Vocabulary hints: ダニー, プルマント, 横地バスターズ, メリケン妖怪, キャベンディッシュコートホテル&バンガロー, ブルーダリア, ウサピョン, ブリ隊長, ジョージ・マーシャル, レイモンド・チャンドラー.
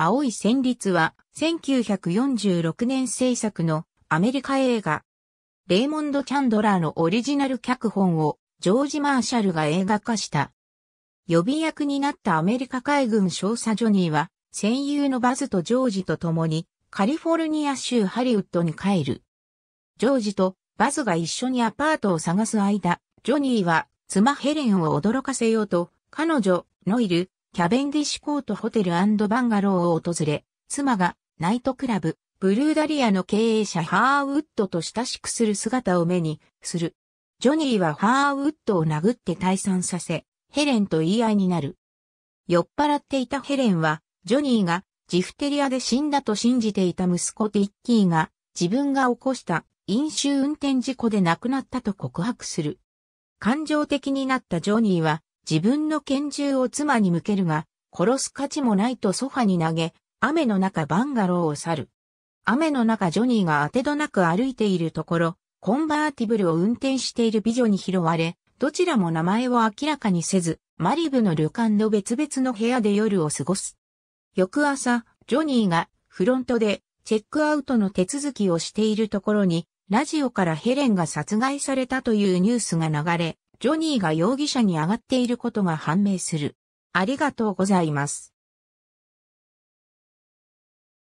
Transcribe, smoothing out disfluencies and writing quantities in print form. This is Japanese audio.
青い旋律は1946年制作のアメリカ映画。レイモンド・チャンドラーのオリジナル脚本をジョージ・マーシャルが映画化した。予備役になったアメリカ海軍少佐ジョニーは戦友のバズとジョージと共にカリフォルニア州ハリウッドに帰る。ジョージとバズが一緒にアパートを探す間、ジョニーは妻ヘレンを驚かせようと彼女のいるキャベンディッシュコートホテル&バンガローを訪れ、妻がナイトクラブ、ブルーダリアの経営者ハーウッドと親しくする姿を目にする。ジョニーはハーウッドを殴って退散させ、ヘレンと言い合いになる。酔っ払っていたヘレンは、ジョニーがジフテリアで死んだと信じていた息子ティッキーが自分が起こした飲酒運転事故で亡くなったと告白する。感情的になったジョニーは、自分の拳銃を妻に向けるが、殺す価値もないとソファに投げ、雨の中バンガローを去る。雨の中ジョニーが当てどなく歩いているところ、コンバーティブルを運転している美女に拾われ、どちらも名前を明らかにせず、マリブの旅館の別々の部屋で夜を過ごす。翌朝、ジョニーがフロントでチェックアウトの手続きをしているところに、ラジオからヘレンが殺害されたというニュースが流れ、ジョニーが容疑者に上がっていることが判明する。ありがとうございます。